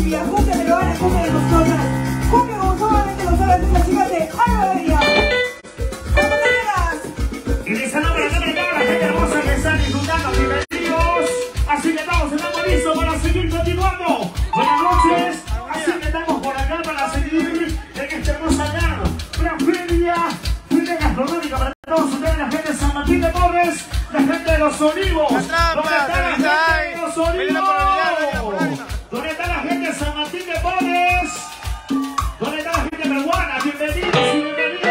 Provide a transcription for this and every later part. actividad. Júntenme lo van a juntar de nosotras. Júntenme como solamente nos hablan de las chicas de Alma Bella. Y les saludamos a toda la gente hermosa que están disfrutando, bienvenidos. Así que estamos en un listo para seguir continuando. Buenas noches. Así que estamos por acá para seguir en esta hermosa tarde. Una feria gastronómica para todos ustedes, la gente de San Martín de Porres, la gente de los olivos. ¿Dónde está la gente de los olivos? ¿Dónde está la gente de San Martín de Porres? ¿Dónde está la gente peruana? Bienvenidos y bienvenidos.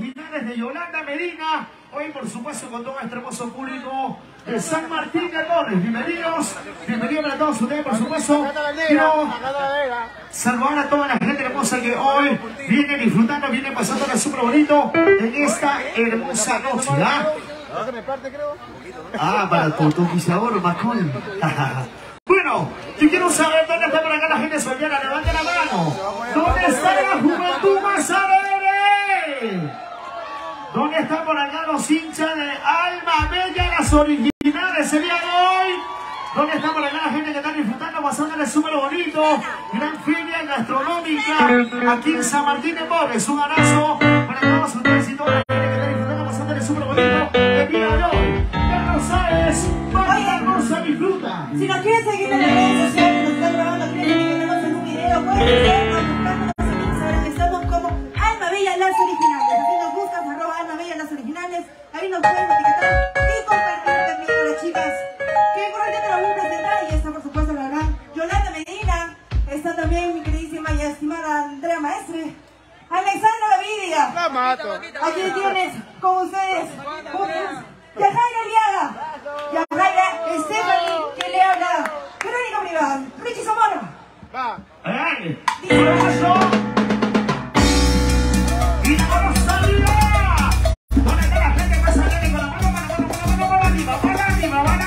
originales de Yolanda Medina. Hoy, por supuesto, con todo nuestro hermoso público de San Martín de Porres. Bienvenidos, bienvenidos a todos ustedes, por supuesto. Quiero saludar a toda la gente hermosa que hoy viene disfrutando, viene pasándola súper bonito en esta hermosa noche, ¿verdad? Ah, para tu sabor, Macón. Bueno, yo quiero saber dónde está por acá la gente soltera. Levanten la mano. ¿Dónde está la juventud más alegre? ¿Dónde están por acá los hinchas de Alma Bella, las originales el día de hoy? ¿Dónde está por acá la gente que está disfrutando, pasándole súper bonito? Gran feria gastronómica aquí en San Martín de Porres. Un abrazo para todos ustedes y toda la gente que está disfrutando, pasándole súper bonito el día de hoy. Carlos Sáez, Marta Rosa disfruta. Si nos quieren seguir en las redes sociales, nos están grabando el clip y tenemos en un video, pueden seguirnos buscándonos en Instagram. Estamos como Alma Bella, las originales. Así nos buscan, @AlmaBella, las originales. Ahí nos pueden etiquetar y compartir también con las chicas. Que por ahorita te lo voy a presentar. Y está, por supuesto, la gran Yolanda Medina. Está también mi queridísima y estimada Andrea Maestre. Alexandra Gavidia. La mato. Aquí tienes con ustedes. Yajaira Aliaga, Yajaira Estefani, que le habla Verónica Brigada, Richie Zamora. Va. ¡Y la vamos a saludar! ¿Dónde está la gente más alegre con la mano? Escúchalo. ¡Vamos con las enamoradas!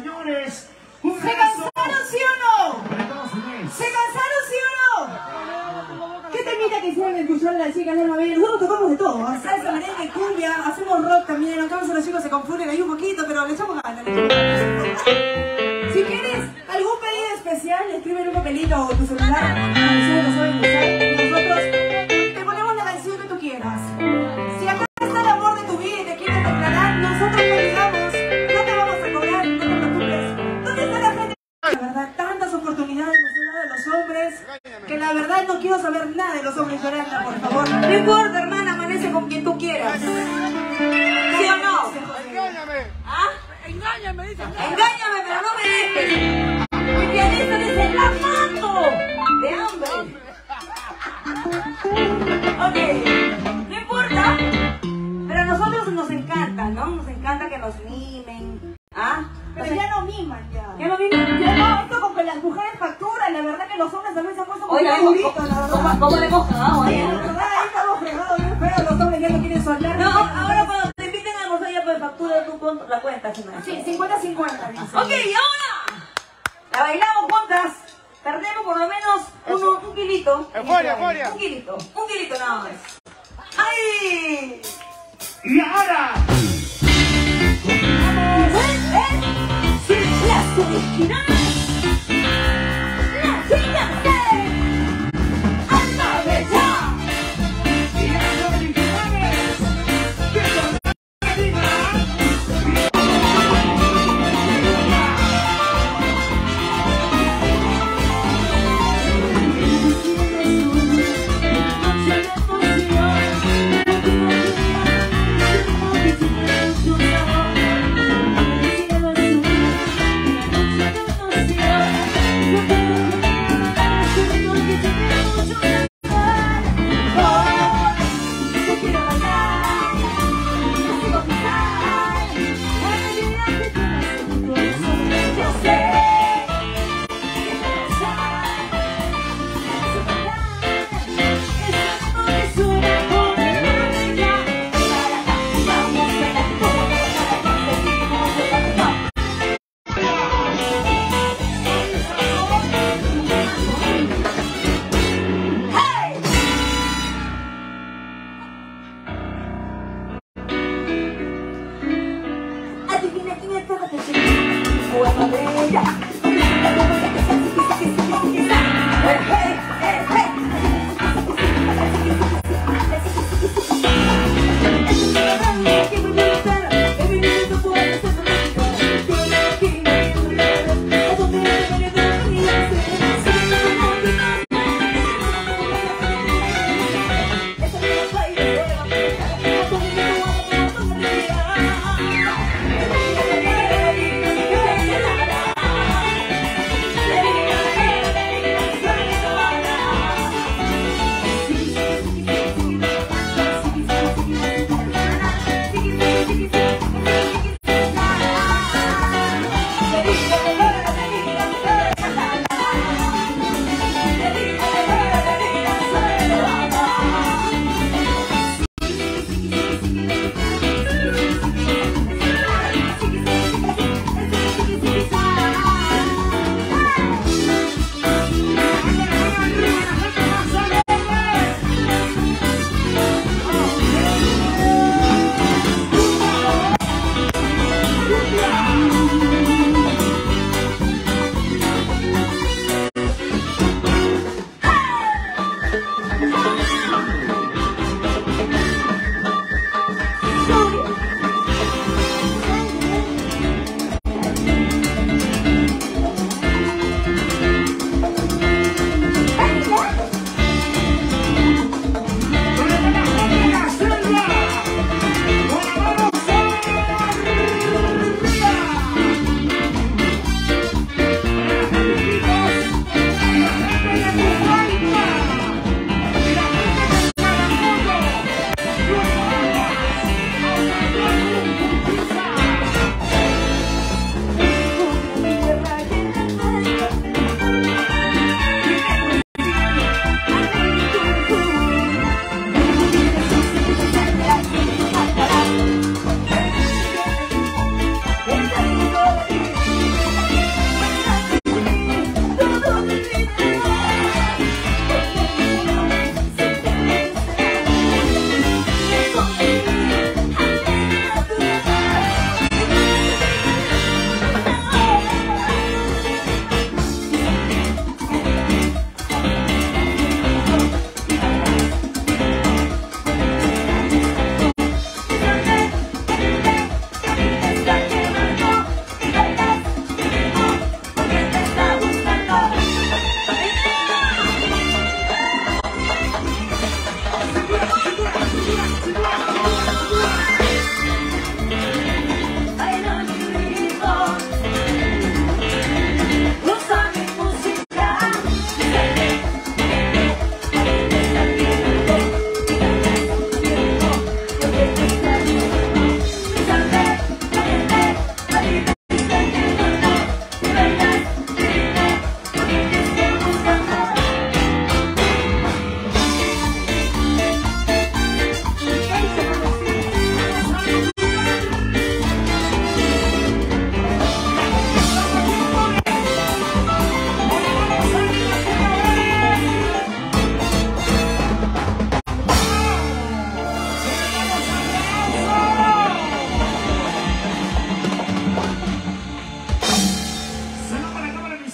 señores. Un ¿Se cansaron, sí o no? ¿Se cansaron, sí o no? ¿Qué temita que hicieron en el cultural de las chicas de Alma Bella? Nosotros tocamos de todo, ¿eh? Salsa, merengue, cumbia, hacemos rock también. Aunque a veces los chicos se confunden ahí un poquito, pero le echamos ganas. Si quieres algún pedido especial, escribe en un papelito o tu celular. Nosotros te ponemos la canción que tú quieras. Si acá está el amor de tu vida y te quieres declarar, nosotros te ayudamos. No te vamos a cobrar, no te preocupes. ¿Dónde está la gente? La verdad, tantas oportunidades nos han dado los hombres que la verdad no quiero saber nada de los hombres, Yolanda, por favor. No importa, hermana, amanece con quien tú quieras. ¿Sí o no? Engáñame. ¿Ah? Engáñame, dice. Engáñame, pero no me dejes. Mi pianista dice, la mato de hambre. Ok, no importa. Pero a nosotros nos encanta, ¿no? Nos encanta que nos mimen. ¿Ah? Pero ya no miman, ya. Ya no miman. Ya no, esto con que las mujeres facturan. La verdad que los hombres también se han puesto muy bonitos, la verdad. ¿Cómo le hemos cagado ahí? La verdad, ahí estamos fregados bien feos. Los hombres ya no quieren soltar. No, ahora cuando te inviten a almorzar ya pues factura tu cuenta, la cuenta. Sí, 50-50. Sí. Ok, y ahora la bailamos juntas. Perdemos por lo menos un kilito. ¡Euforia! Un kilito nada más. ¡Ay! ¡Y ahora! ¡Sí! ¡Las originales! ¡Las chicas de Alma Bella! ¡Y las originales! ¡De Rosa González!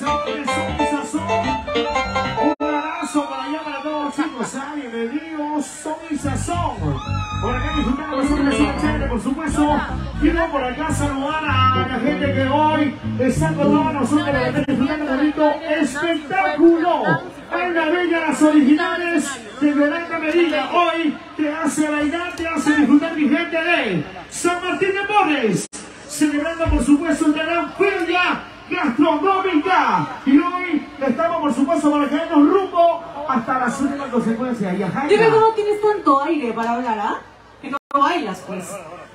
sazón. Un abrazo para allá para todos los chicos. Ay, de Diego, son y sazón. Por acá disfrutando de una persona chévere, por supuesto. Quiero por acá saludar a la gente que hoy está con todos nosotros. Disfrutando de un espectáculo. Alma Bella, las originales de Yolanda Medina. Hoy te hace bailar, te hace disfrutar mi gente de San Martín de Porres. Celebrando, por supuesto, una gran feria gastronómica. Y hoy estamos, por supuesto, marcando rumbo hasta las últimas consecuencias. Yo creo que no tienes tanto aire para hablar, ¿ah? Que no bailas, pues,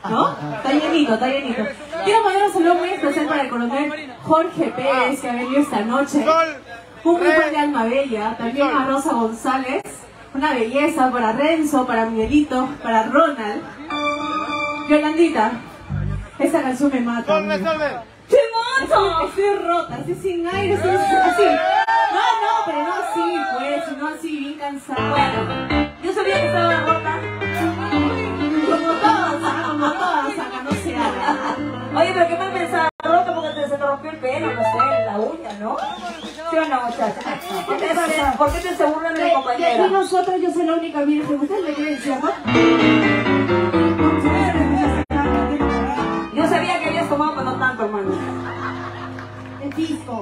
¿no? Está llenito, está llenito. Quiero mandar un saludo muy especial para el coronel Jorge Pérez, que ha venido esta noche. Un grupo de Alma Bella, también a Rosa González. Una belleza para Renzo, para Miguelito, para Ronald. Yolandita. Esa canción me mata. ¡Torne, torne! ¡Te mato! Estoy rota, estoy sin aire, estoy así. No, pero no así, pues, no así, bien cansada. Bueno, yo sabía que estaba rota. Como todas acá, no se haga. Oye, pero qué mal pensaba, rota porque se te rompió el pelo, no sé, la uña, ¿no? ¿Sí o no, muchacha? ¿Por qué te burlan de mi compañera? Que aquí nosotros yo soy la única virgen. ¿Ustedes me creen, sí, amor? Hermano. El disco.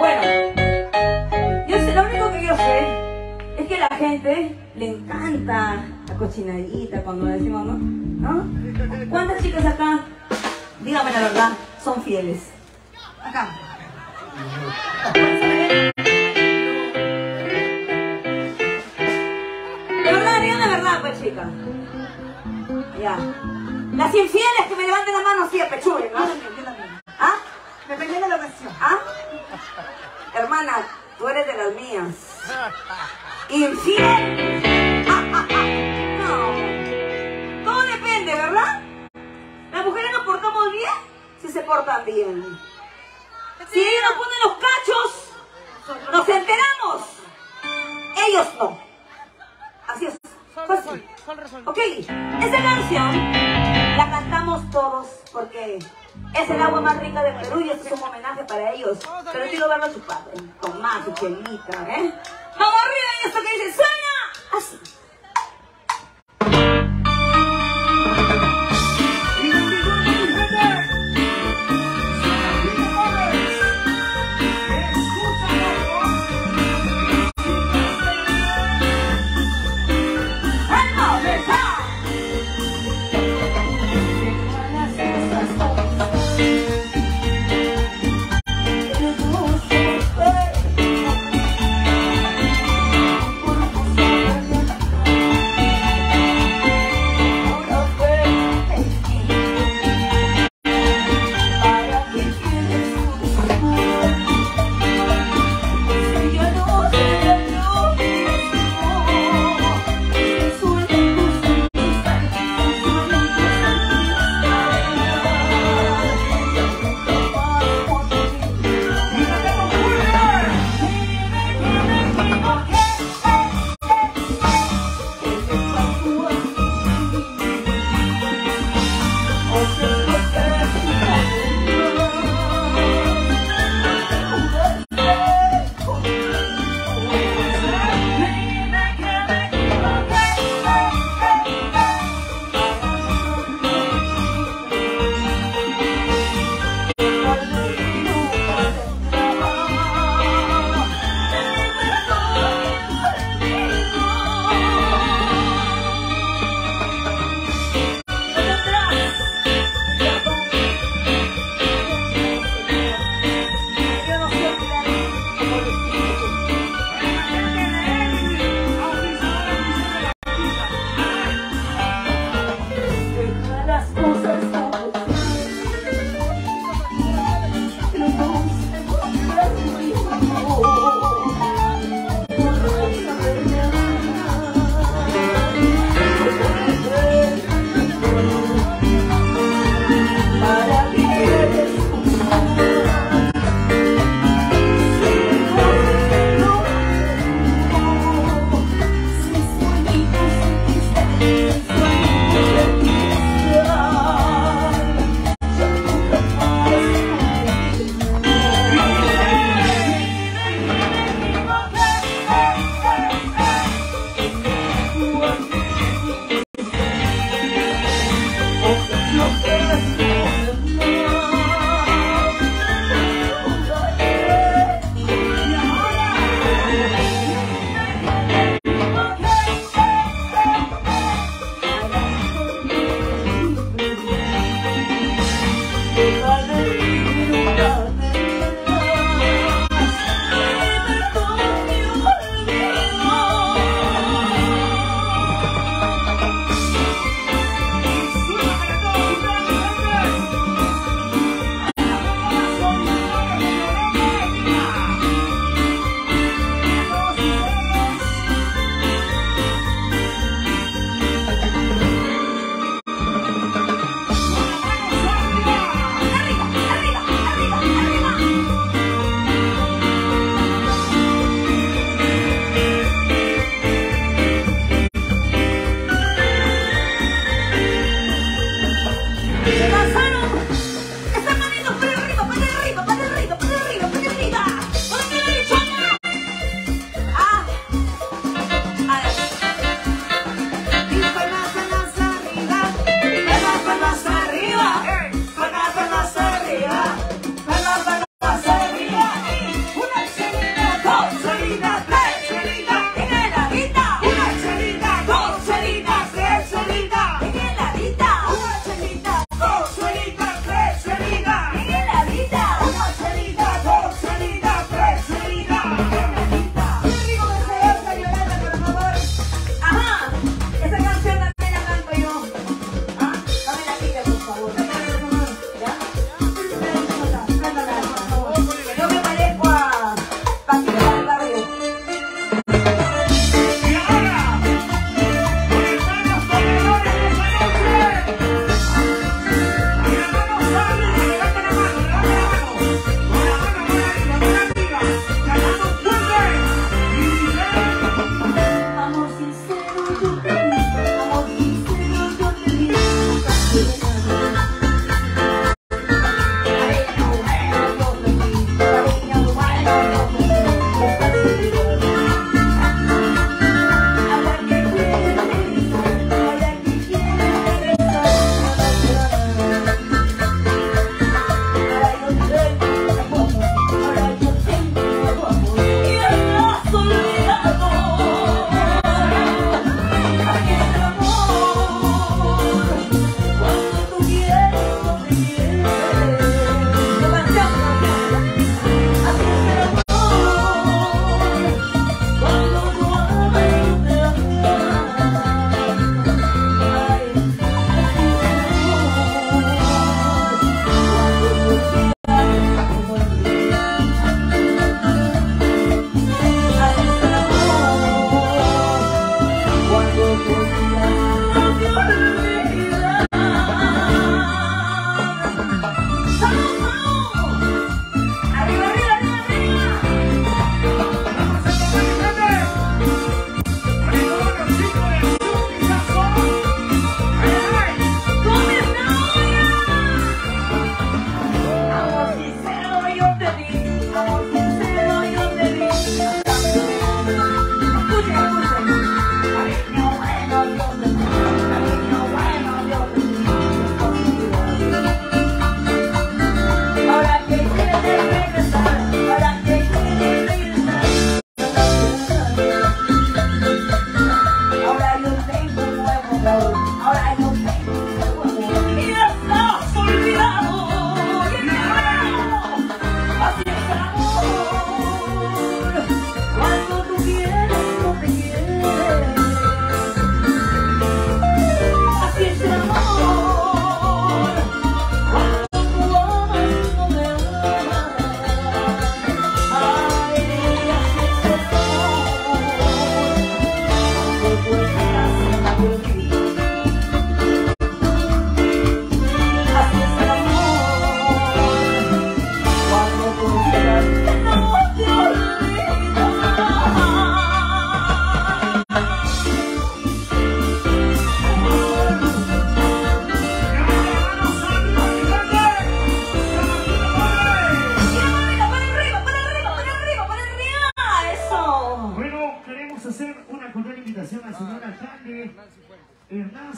Bueno, yo sé, lo único que yo sé es que a la gente le encanta la cochinadita cuando decimos, ¿no? ¿No? ¿Cuántas chicas acá, dígame la verdad, son fieles? Acá. De verdad, digan la verdad, pues, chicas. Ya. Las infieles que me levanten la mano, sí, apechuren, ¿no? ¿Ah? Depende de la ocasión. ¿Ah? Hermana, tú eres de las mías. ¿Infiel? No. Todo depende, ¿verdad? Las mujeres nos portamos bien si se portan bien. Si ellos nos ponen los cachos, nos enteramos. Ellos no. Así es. Fácil. Ok, esa canción la cantamos todos porque es el agua más rica de Perú y esto es un homenaje para ellos. Pero quiero verlo a su padre, Tomás, su chelita, ¿eh? Vamos arriba y esto que dice, suena así.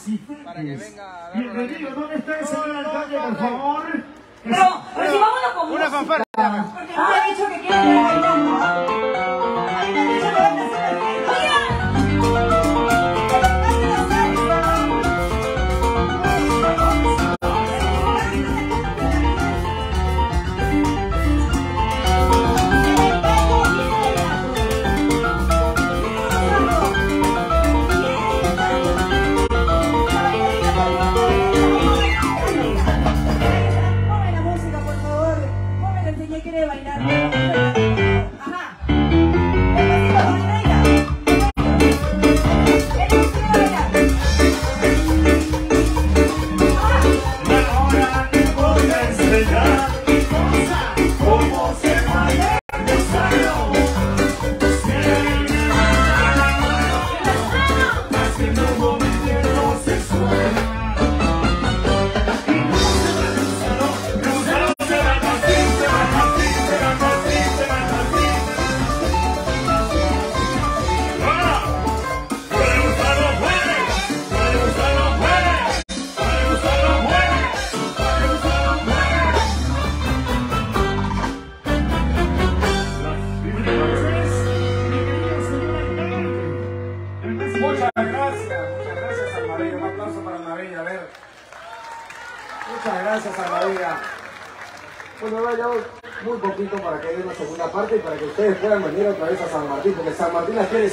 Cifuentes. Bienvenido, ¿dónde está el señor alcalde, por favor? Pero recibámonos con una fanfarra. Porque me ha dicho que quiere ¿sí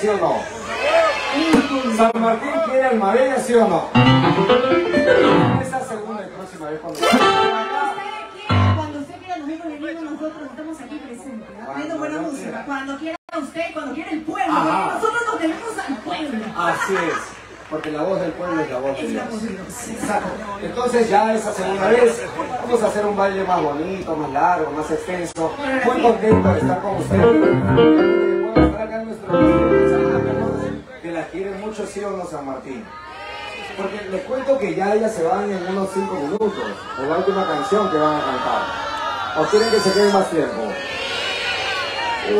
o no? San Martín quiere Alma Bella, ¿sí o no? Esa segunda y próxima vez cuando usted quiera, nos vemos en el mismo, nosotros estamos aquí presentes, haciendo buena música. Cuando quiera usted, cuando quiera el pueblo, nosotros nos debemos al pueblo. Así es, porque la voz del pueblo es la voz de Dios. Exacto. Entonces ya esa segunda vez vamos a hacer un baile más bonito, más largo, más extenso. Muy contento de estar con usted. Acá que las quieren mucho, sí o no, San Martín, porque les cuento que ya ellas se van en unos 5 minutos por la última canción que van a cantar. ¿O quieren que se quede más tiempo?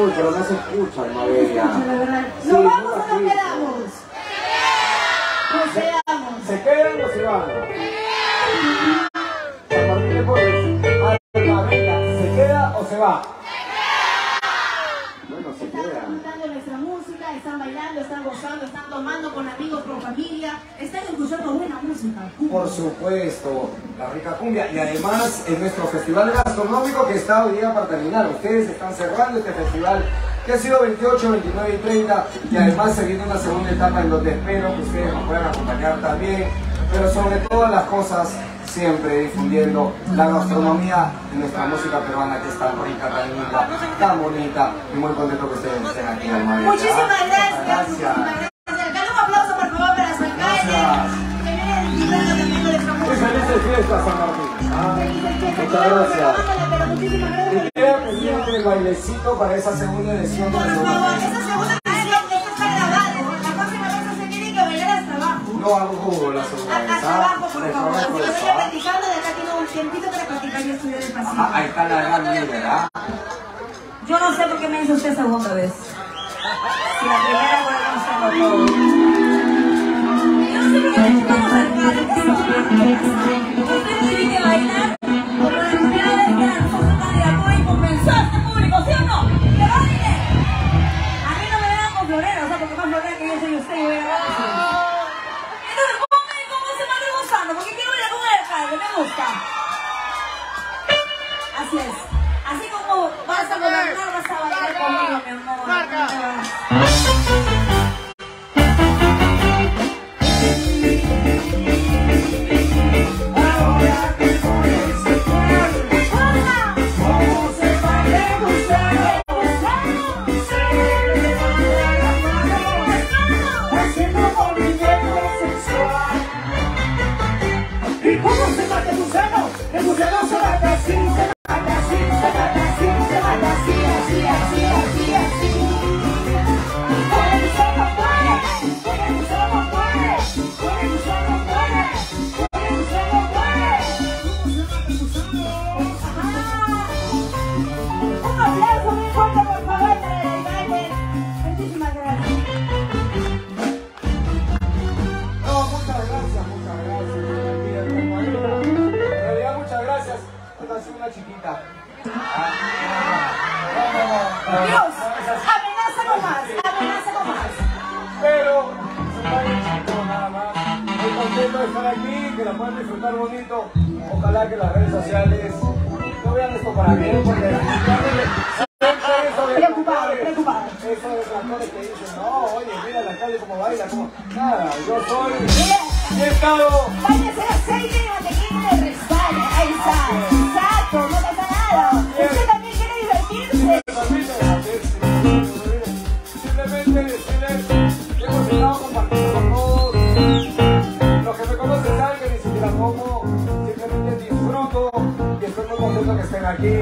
Uy, pero no se escucha, Alma Bella. Sí, ¿nos vamos o nos quedamos? Nos quedamos. ¿Se quedan o se van? San Martín de Porres, Alma Bella, ¿se queda o se va? Están bailando, están gozando, están tomando con amigos, con familia, están escuchando buena música. Por supuesto, la rica cumbia. Y además en nuestro festival gastronómico que está hoy día para terminar. Ustedes están cerrando este festival que ha sido 28, 29 y 30. Y además se viene una segunda etapa en donde espero que ustedes nos puedan acompañar también. Pero sobre todas las cosas, siempre difundiendo la gastronomía de nuestra música peruana, que es tan rica, tan linda, tan bonita, y muy contento que ustedes estén aquí, Alma Bella. Muchísimas gracias. Muchísimas gracias. Dale un aplauso, por favor, para su alcalde. Que viene disfrutando también de nuestra música. Felices fiestas, San Martín. Muchas gracias. Pero muchísimas gracias. Y queda pendiente el bailecito para esa segunda edición. Por favor, esa segunda edición que está grabada. La próxima vez se tiene que bailar hasta abajo. No hago jugo la segunda vez. Hasta abajo, por favor. Ahí está la gran líder. Yo no sé por qué me hizo usted segunda vez. Si la primera volvemos a yo no sé por qué me vamos a entrar. Ustedes tienen que bailar por la necesidad de que la sociedad de apoyo y compensó a este público, ¿sí o no? ¡Que baile! A mí no me vean con florero, o sea, porque más florero que yo soy usted y voy a ganar. Entonces, pónganme cómo se manda gozando, porque quiero ver a un alcalde, me gusta. Así es. Así como vas a gobernar, vas a bailar conmigo, mi amor. Marca. Ahora que por ese pueblo, ¿cómo se va a gozar? Así, así, así, así, así, así. Dios, amenaza con más, amenaza con más. Pero, chicos, nada más. Estoy contento de estar aquí, que la puedan disfrutar bonito. Ojalá que las redes sociales no vean esto para mí, porque preocupado, preocupado. Eso de los actores que dicen, no, oye, mira la calle como baila, como nada, yo soy. ¡Bien estado! Váyase el aceite de mantequilla de resbala, ahí está, exacto, no pasa nada. Usted también quiere divertirse. Simplemente decirles que hemos estado compartiendo con todos. Los que me conocen saben que ni siquiera como, simplemente disfruto y estoy muy contento que estén aquí,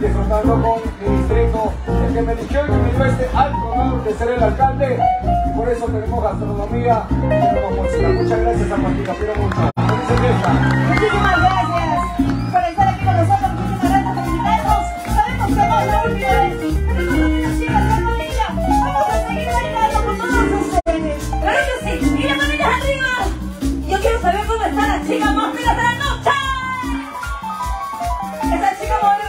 disfrutando con mi distrito. El que me eligió y que me dio este alto honor de ser el alcalde. Y por eso tenemos gastronomía y tenemos música. Muchas gracias a Martita, quiero mucho. Muchísimas gracias por estar aquí con nosotros. Muchísimas gracias por invitarnos. Sabemos que no es la última vez. Tenemos muchas chicas de la familia. Vamos a seguir bailando con todos ustedes. Claro que sí. ¡Mira, manitas arriba! Yo quiero saber cómo está la chica más pilas de la noche. Esa chica moderna.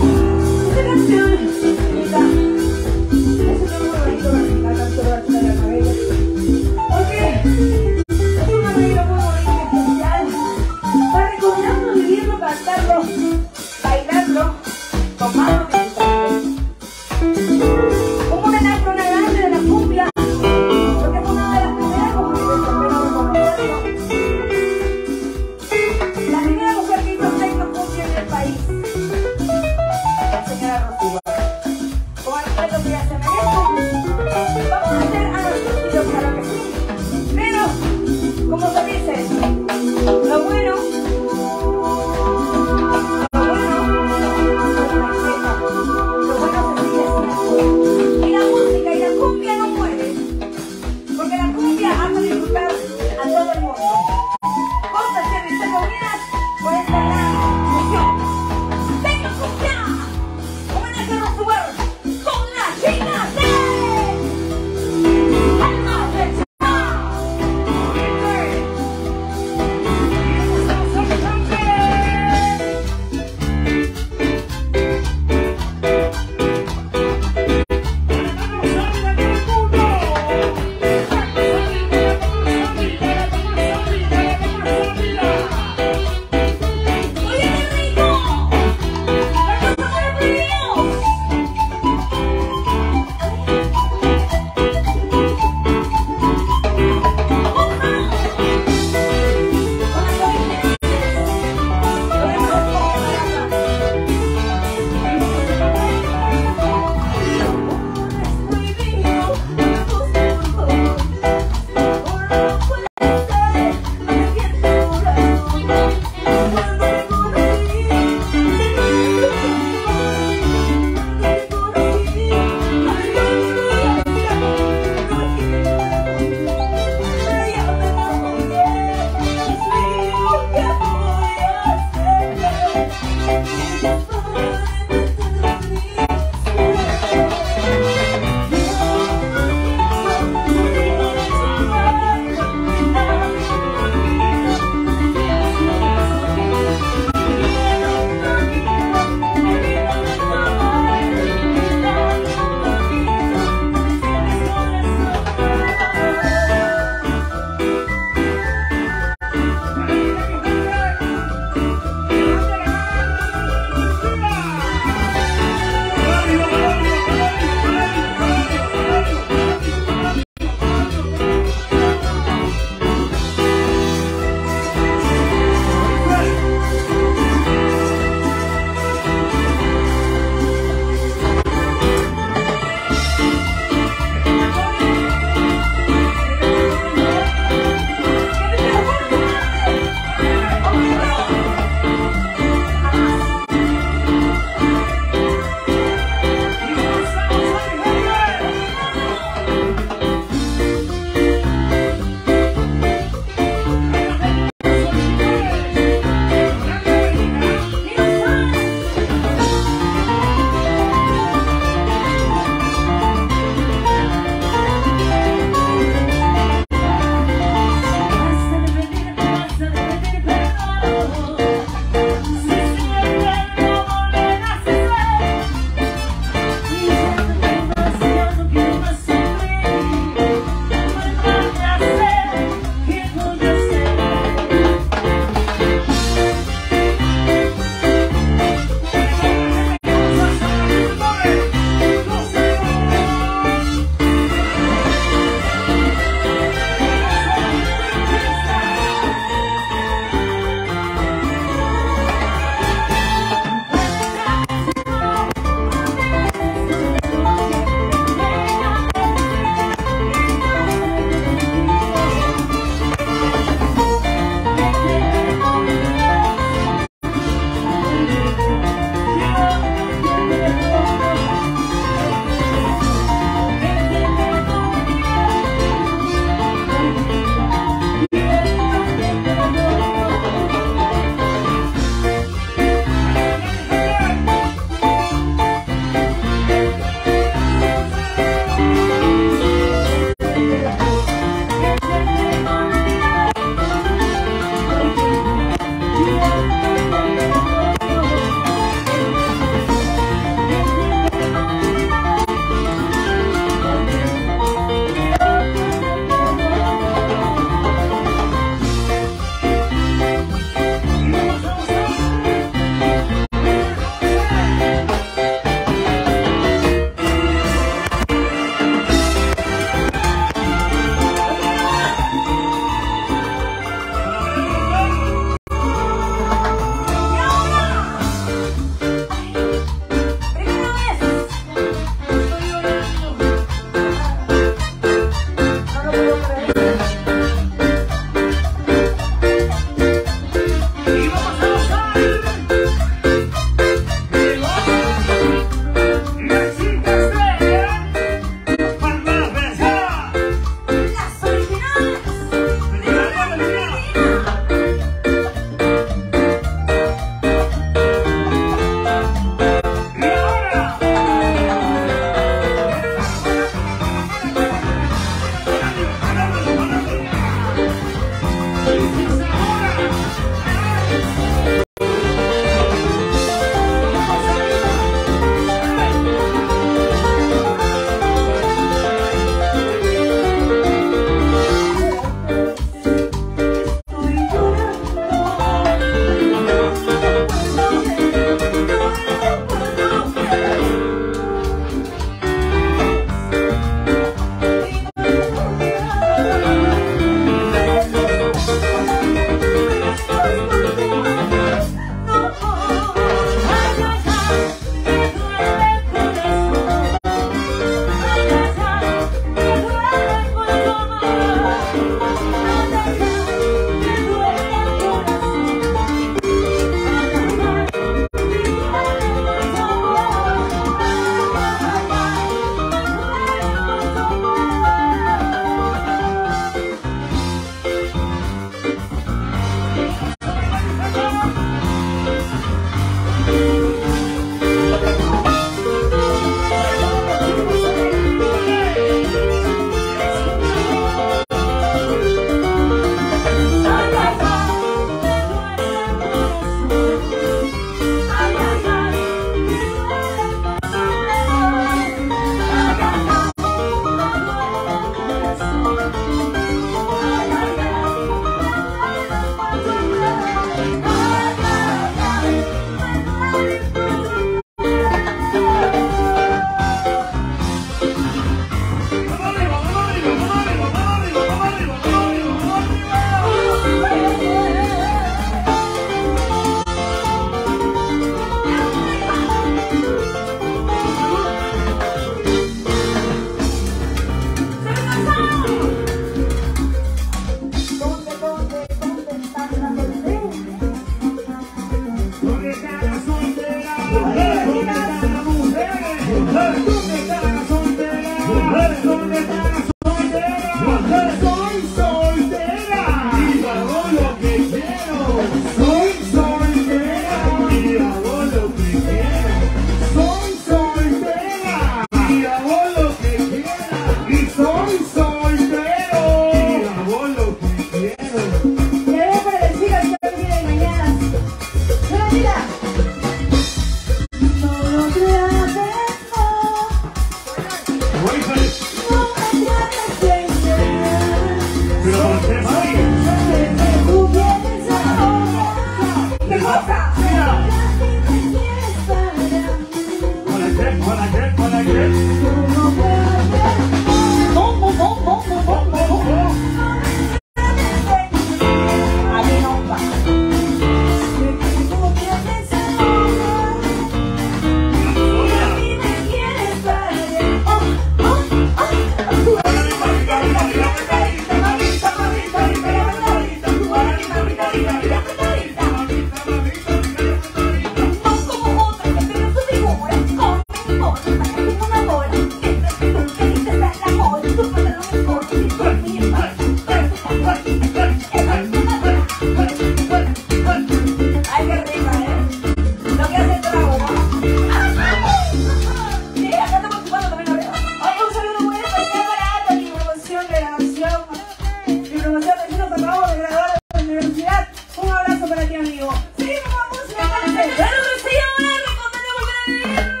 Un abrazo para ti, amigo. Seguimos con música, entonces. ¡Pero que siga hablando con Diego porque le diría!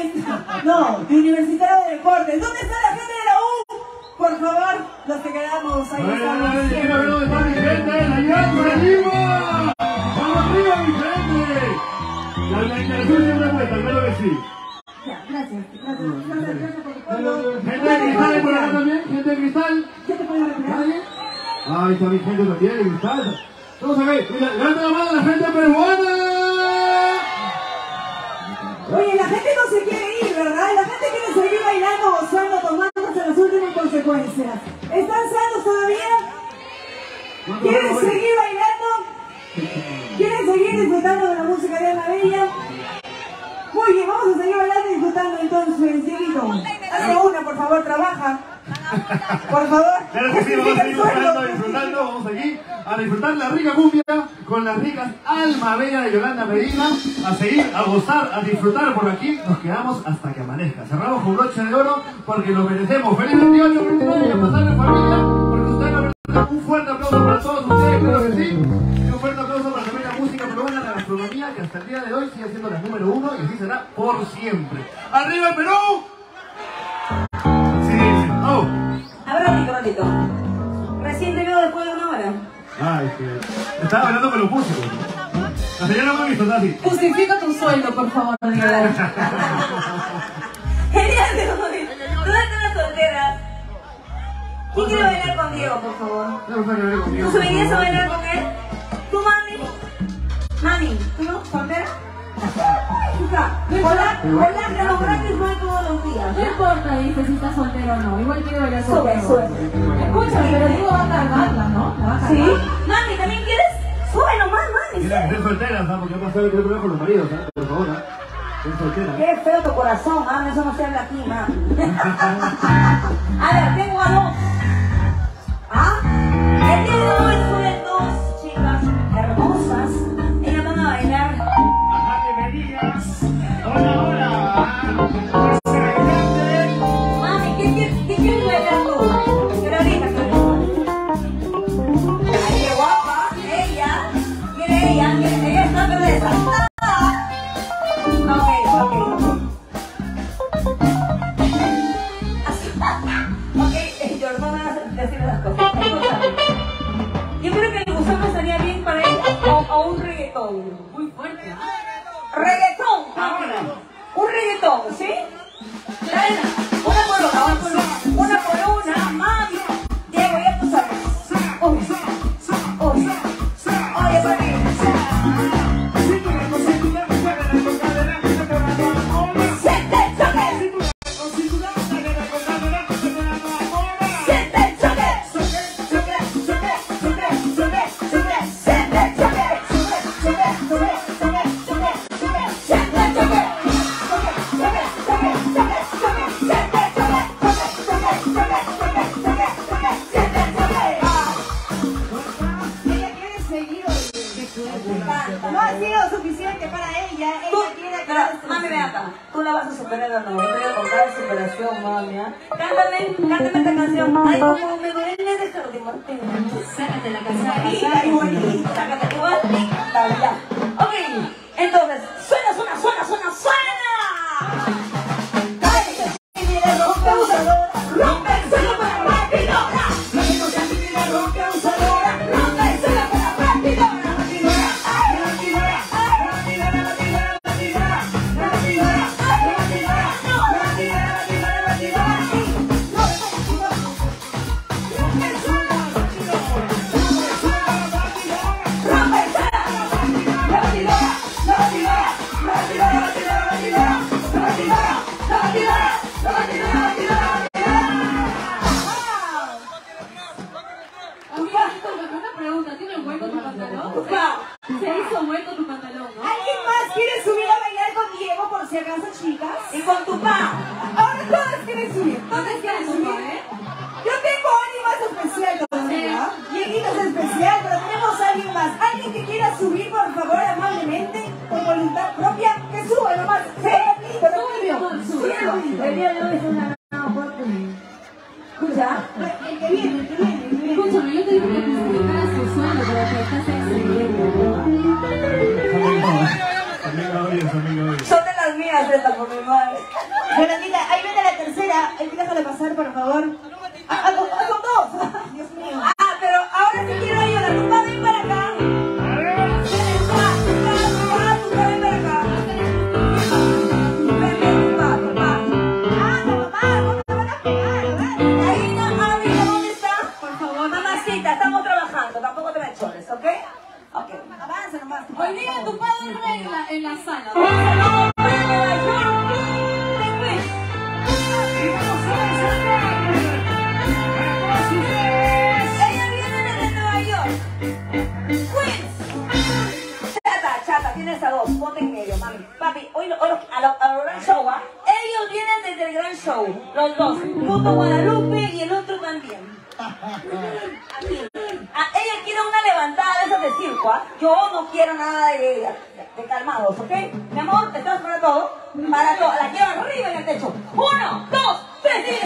Deportes. No, Universitario de Deportes. ¿Dónde está la gente de la U? Por favor, los que quedamos ahí. Vale, quiero ver dónde está mi gente. La llevan por arriba. ¡Vamos arriba, mi gente! La interacción siempre cuesta, claro que sí. Ya, gracias. Gracias por tu pueblo. ¿Gente de cristal por acá también? ¿Gente de cristal? ¿Qué te puede representar? Ah, ahí está mi gente también de cristal. Vamos a ver, mira, levanta la mano a la gente peruana. Oye, la gente no se quiere ir, ¿verdad? La gente quiere seguir bailando, gozando, tomándose las últimas consecuencias. ¿Están sanos todavía? ¿Quieren seguir bailando? ¿Quieren seguir disfrutando de la música de Alma Bella? Muy bien, vamos a seguir bailando y disfrutando entonces, Dieguito. Hazle una, por favor, trabaja. Por favor. Claro que sí, vamos a seguir bailando, disfrutando. Vamos aquí a disfrutar la rica cumbia con las ricas Alma Bella de Yolanda Medina. A seguir, a gozar, a disfrutar por aquí. Nos quedamos hasta que amanezca. Cerramos con broche de oro porque lo merecemos. Feliz 28, feliz año, a pasar en familia. Porque ustedes lo merecen. Un fuerte aplauso para todos ustedes, claro que sí. Y un fuerte aplauso para también la música peruana, la gastronomía, que hasta el día de hoy sigue siendo la número uno y así será por siempre. ¡Arriba el Perú! Sí, sí. Oh. A ver, ratito. Recién te veo después de una hora. Ay, que... Estaba hablando con los músicos. La señora no me hizo así. Justifica tu sueldo, por favor, Miguel. Genial de hoy. ¿Dónde están las solteras? ¿Quién quiere bailar con Diego, por favor? ¿Tú subirías a bailar con él? ¿Tú, mami? Mami, ¿tú no? ¿Soltera? Hola, los gratis no hay todos los días. No importa, dice, si estás soltero o no. Igual quiero bailar soltero. Sube. Escucha, pero Diego va a cargarla, ¿no? Sí. Mami, ¿también quieres? Sube nomás, mami. Mira, que eres soltera, ¿sabes? Porque ha pasado el problema con los maridos, ¿sabes? Por favor, ¿eh? Eres soltera. Qué feo tu corazón, mami. Eso no se habla aquí, mami. A ver, tengo a dos. ¿Ah? El día de hoy suben dos chicas hermosas. Ellas van a bailar. Ajá, bienvenidas. Hola, hola. Mami, ¿qué quieres bailar tú? Pero ahorita, ay, qué guapa. Ella. Mire, ella está perdida. Muy fuerte. Reggaetón, un reggaetón, ¿sí? Traela, una por una, mami. Diego, ya tú sabes. Oye, cántame esta canción. Ay, como me duele de Jorge Martín. Sácate la canción. Ay, bonita. Sácate tu bandita. Ok, entonces, suena. aprieta por mi madre. Yolandita, ahí viene la tercera. Ahí déjala pasar, por favor. ¡Ah, con dos! Dios mío. Ah, pero ahora sí quiero yo. La culpa ven para acá. Hoy día tu padre no es en la sala. ¡Un saludo primo de Jorge Pérez! ¡Y vamos a presentar a sus tres! Ella viene desde Nueva York. ¡Queens! Chata, chata, tienes a dos. Ponte en medio, mami. Papi, hoy a los gran show, ¿ah? Ellos vienen desde el gran show. Los dos. Uno Guadalupe y el otro también. Ella quiere una levantada de esas de circo, ¿ah? Yo no quiero nada de calmados, ¿ok? Mi amor, te estás para todo, para todo. La quiero arriba en el techo. 1, 2, 3, y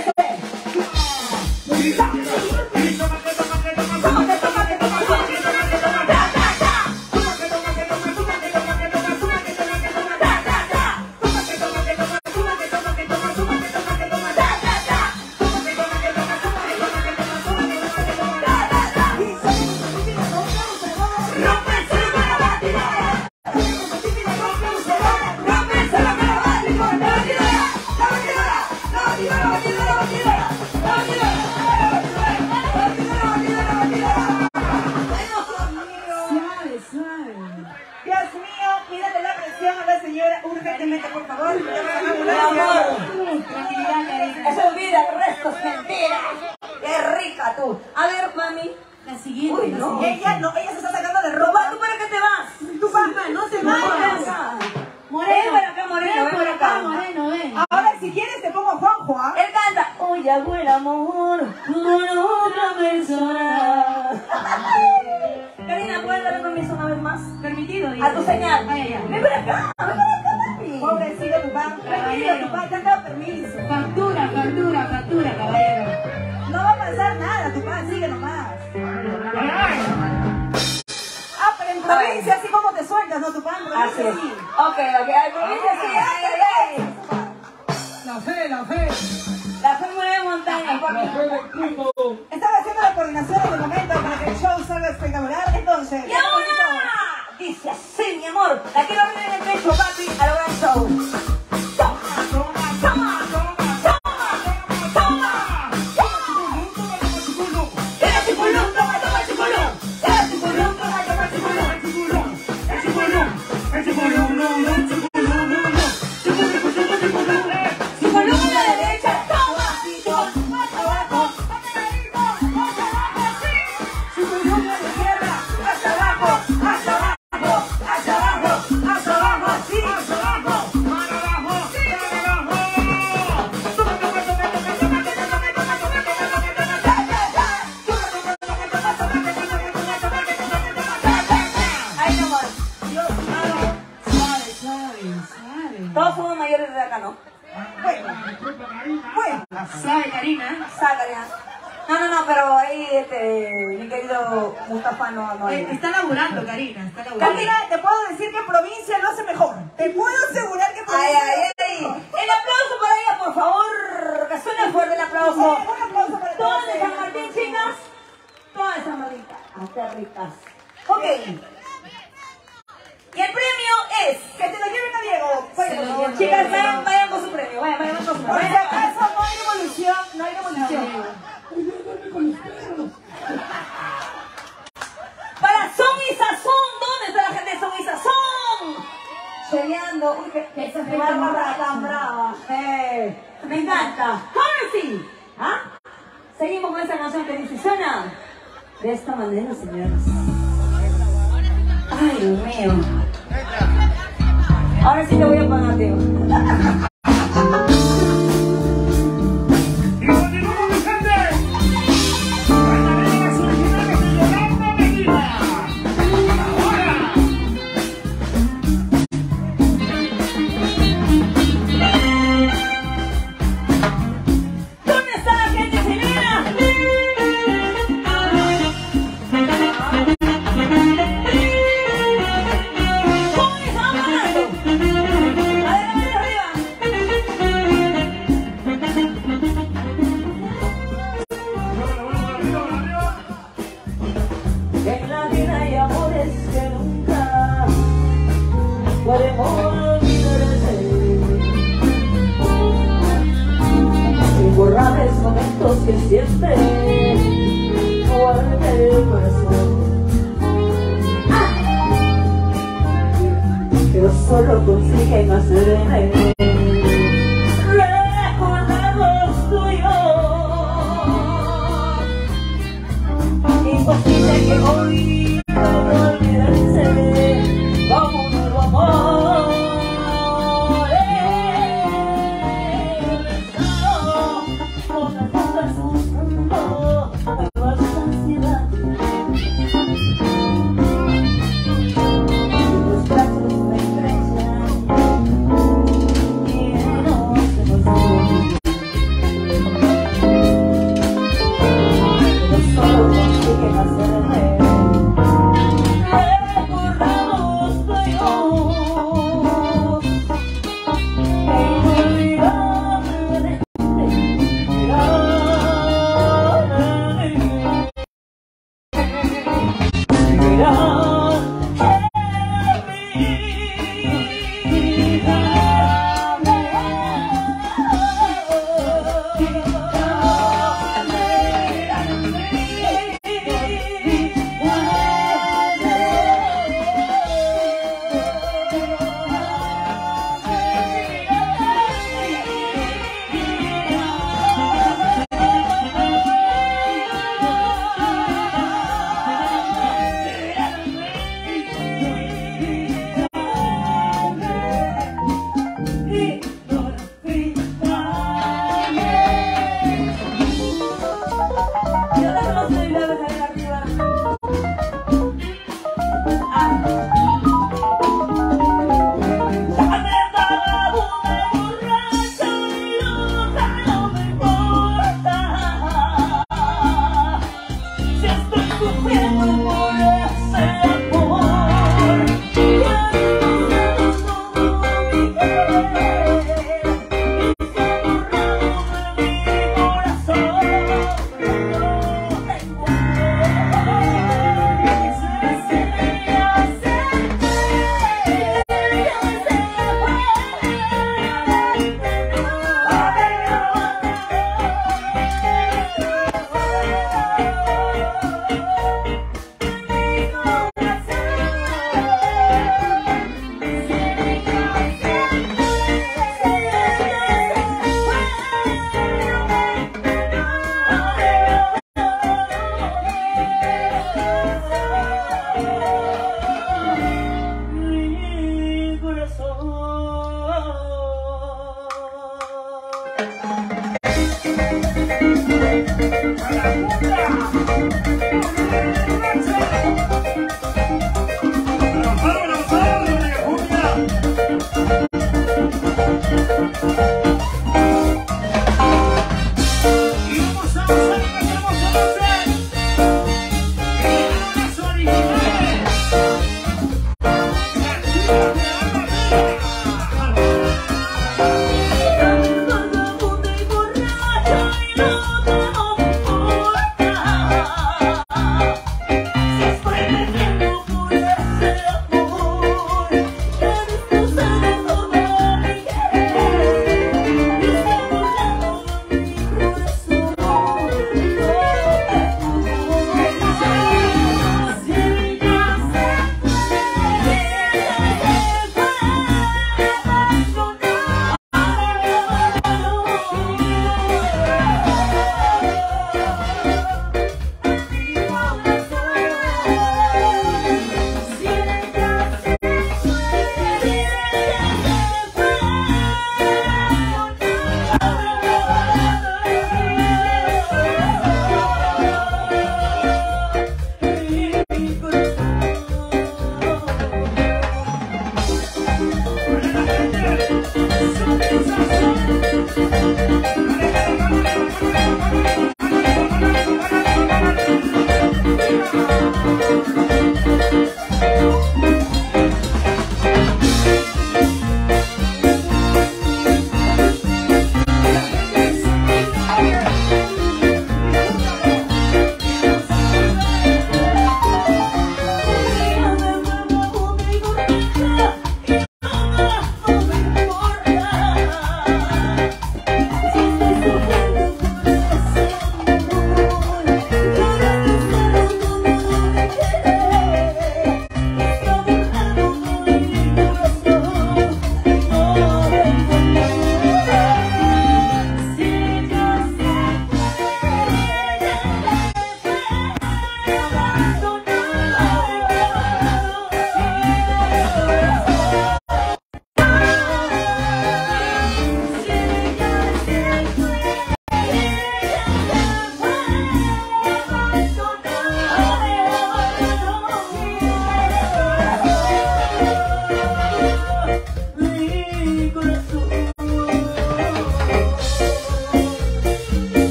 ¡Adelante arriba! momentos que siempre guardé el corazón. Yo solo conseguí más de recordarlos tuyos. Imposible que hoy no olvidarse como un nuevo amor.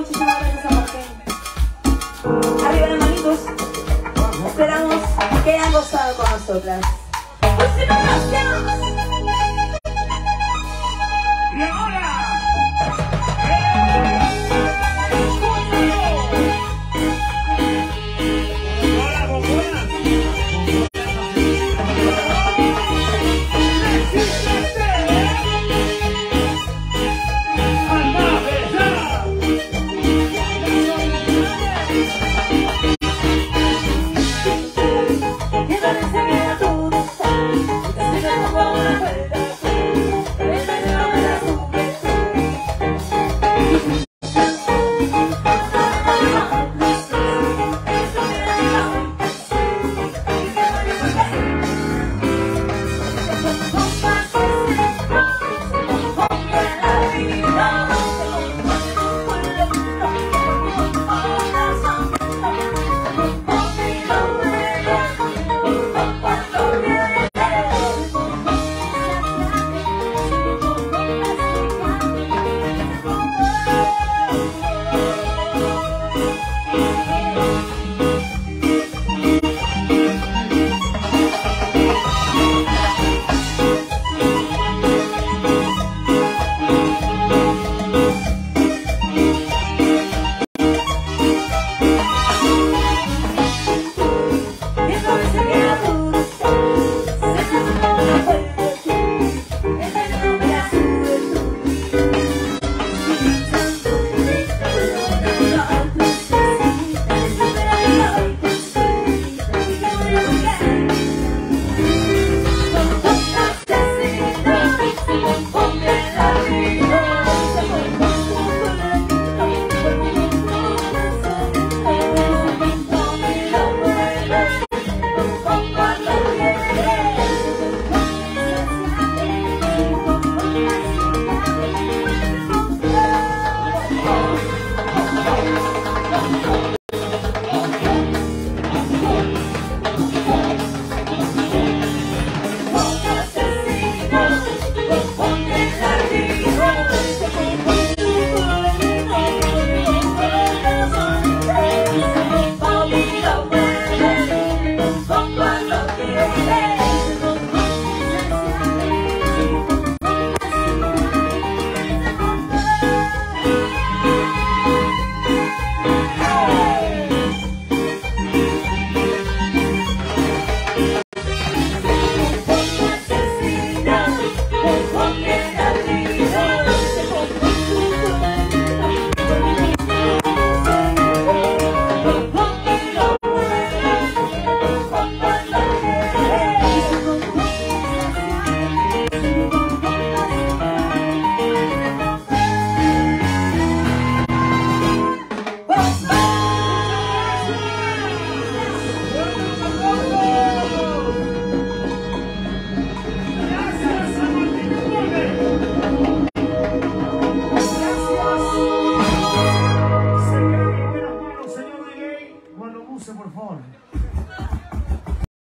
muchísimas gracias a Martín. Arriba las manitos. Esperamos que hayan gozado con nosotras. Y ahora.